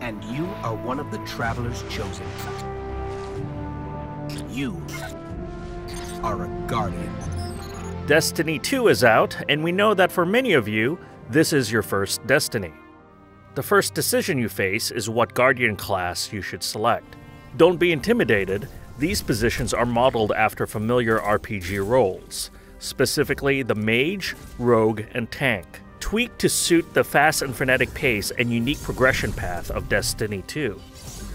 and you are one of the Traveler's Chosen. You are a Guardian. Destiny 2 is out, and we know that for many of you, this is your first Destiny. The first decision you face is what Guardian class you should select. Don't be intimidated, these positions are modeled after familiar RPG roles, specifically the Mage, Rogue, and Tank, tweaked to suit the fast and frenetic pace and unique progression path of Destiny 2.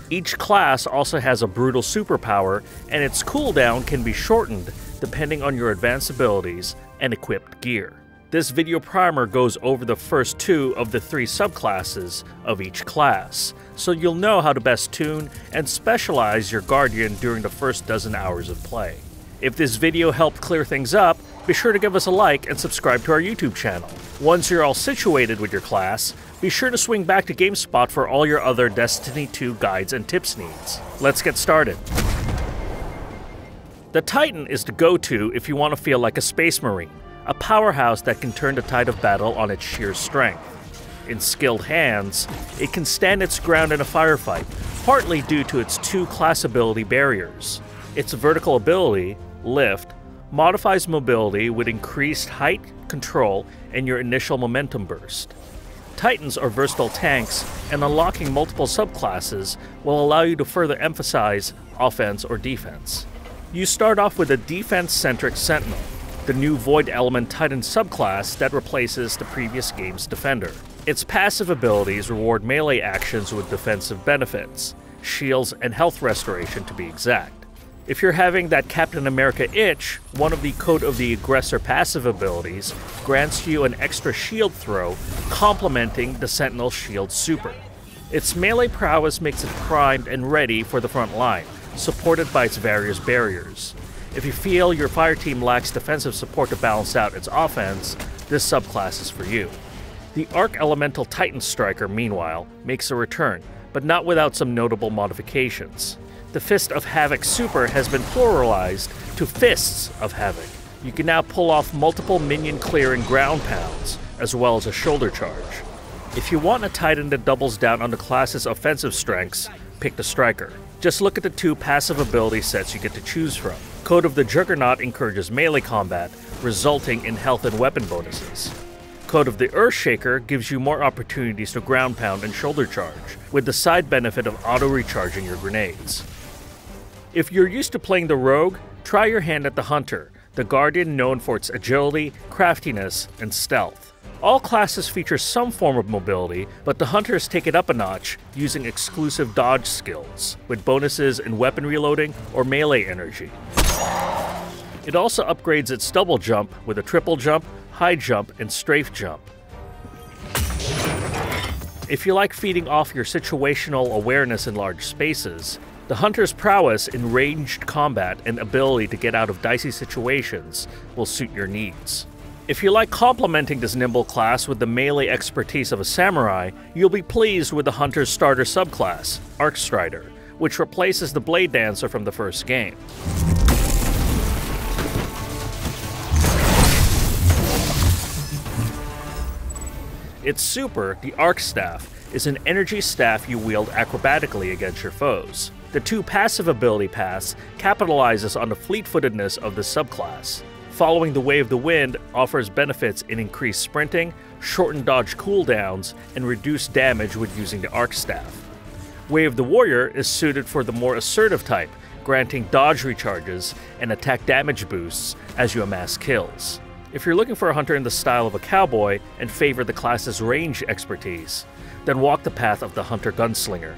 Each class also has a brutal superpower, and its cooldown can be shortened depending on your advanced abilities and equipped gear. This video primer goes over the first two of the three subclasses of each class, so you'll know how to best tune and specialize your Guardian during the first dozen hours of play. If this video helped clear things up, be sure to give us a like and subscribe to our YouTube channel. Once you're all situated with your class, be sure to swing back to GameSpot for all your other Destiny 2 guides and tips needs. Let's get started. The Titan is the go-to if you want to feel like a Space Marine, a powerhouse that can turn the tide of battle on its sheer strength. In skilled hands, it can stand its ground in a firefight, partly due to its two class ability barriers. Its vertical ability, Lift, modifies mobility with increased height, control, and your initial momentum burst. Titans are versatile tanks, and unlocking multiple subclasses will allow you to further emphasize offense or defense. You start off with a defense-centric Sentinel, the new Void Element Titan subclass that replaces the previous game's Defender. Its passive abilities reward melee actions with defensive benefits, shields and health restoration to be exact. If you're having that Captain America itch, one of the Code of the Aggressor passive abilities grants you an extra shield throw, complementing the Sentinel Shield super. Its melee prowess makes it primed and ready for the front line, supported by its various barriers. If you feel your fireteam lacks defensive support to balance out its offense, this subclass is for you. The Arc Elemental Titan Striker, meanwhile, makes a return, but not without some notable modifications. The Fist of Havoc super has been pluralized to Fists of Havoc. You can now pull off multiple minion clearing ground pounds, as well as a shoulder charge. If you want a Titan that doubles down on the class's offensive strengths, pick the Striker. Just look at the two passive ability sets you get to choose from. Code of the Juggernaut encourages melee combat, resulting in health and weapon bonuses. Code of the Earthshaker gives you more opportunities to ground pound and shoulder charge, with the side benefit of auto-recharging your grenades. If you're used to playing the Rogue, try your hand at the Hunter, the Guardian known for its agility, craftiness, and stealth. All classes feature some form of mobility, but the Hunters take it up a notch using exclusive dodge skills, with bonuses in weapon reloading or melee energy. It also upgrades its double jump with a triple jump, high jump, and strafe jump. If you like feeding off your situational awareness in large spaces, the Hunter's prowess in ranged combat and ability to get out of dicey situations will suit your needs. If you like complementing this nimble class with the melee expertise of a Samurai, you'll be pleased with the Hunter's starter subclass, Arcstrider, which replaces the Blade Dancer from the first game. Its super, the Arc Staff, is an energy staff you wield acrobatically against your foes. The two passive ability paths capitalizes on the fleet-footedness of the subclass. Following the Way of the Wind offers benefits in increased sprinting, shortened dodge cooldowns, and reduced damage with using the Arc Staff. Way of the Warrior is suited for the more assertive type, granting dodge recharges and attack damage boosts as you amass kills. If you're looking for a Hunter in the style of a cowboy and favor the class's range expertise, then walk the path of the Hunter Gunslinger.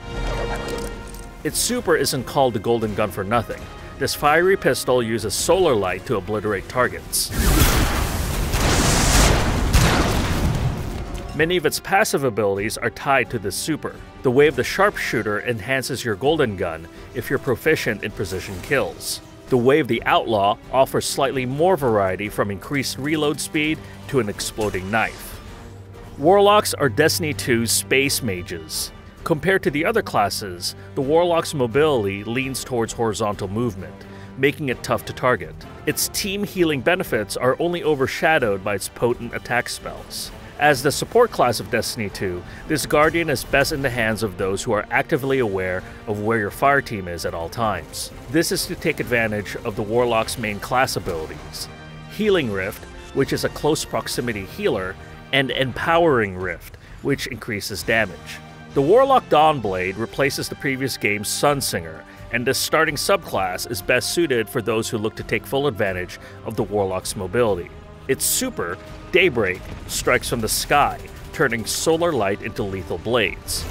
Its super isn't called the Golden Gun for nothing. This fiery pistol uses solar light to obliterate targets. Many of its passive abilities are tied to this super. The Way of the Sharpshooter enhances your Golden Gun if you're proficient in precision kills. The Way of the Outlaw offers slightly more variety, from increased reload speed to an exploding knife. Warlocks are Destiny 2's Space Mages. Compared to the other classes, the Warlock's mobility leans towards horizontal movement, making it tough to target. Its team healing benefits are only overshadowed by its potent attack spells. As the support class of Destiny 2, this Guardian is best in the hands of those who are actively aware of where your fire team is at all times. This is to take advantage of the Warlock's main class abilities, Healing Rift, which is a close proximity healer, and Empowering Rift, which increases damage. The Warlock Dawnblade replaces the previous game's Sunsinger, and this starting subclass is best suited for those who look to take full advantage of the Warlock's mobility. Its super, Daybreak, strikes from the sky, turning solar light into lethal blades.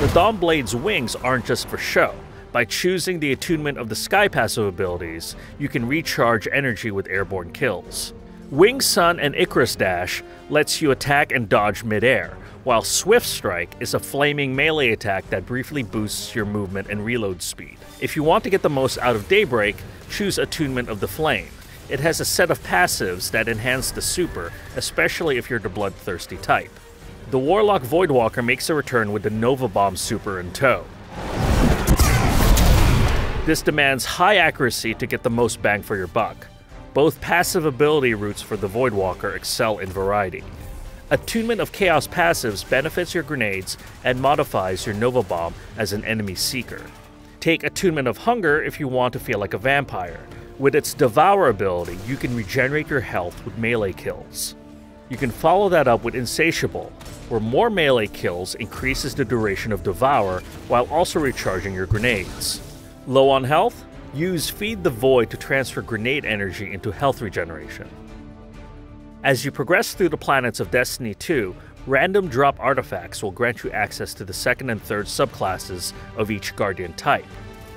The Dawnblade's wings aren't just for show. By choosing the attunement of the sky passive abilities, you can recharge energy with airborne kills. Wing Sun and Icarus Dash lets you attack and dodge midair, while Swift Strike is a flaming melee attack that briefly boosts your movement and reload speed. If you want to get the most out of Daybreak, choose Attunement of the Flame. It has a set of passives that enhance the super, especially if you're the bloodthirsty type. The Warlock Voidwalker makes a return with the Nova Bomb super in tow. This demands high accuracy to get the most bang for your buck. Both passive ability routes for the Voidwalker excel in variety. Attunement of Chaos passives benefits your grenades and modifies your Nova Bomb as an enemy seeker. Take Attunement of Hunger if you want to feel like a vampire. With its Devour ability, you can regenerate your health with melee kills. You can follow that up with Insatiable, where more melee kills increases the duration of Devour while also recharging your grenades. Low on health? Use Feed the Void to transfer grenade energy into health regeneration. As you progress through the planets of Destiny 2, random drop artifacts will grant you access to the second and third subclasses of each Guardian type.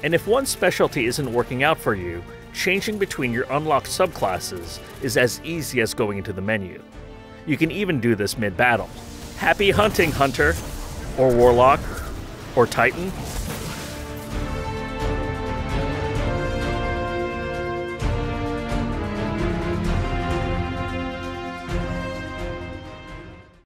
And if one specialty isn't working out for you, changing between your unlocked subclasses is as easy as going into the menu. You can even do this mid-battle. Happy hunting, Hunter! Or Warlock? Or Titan?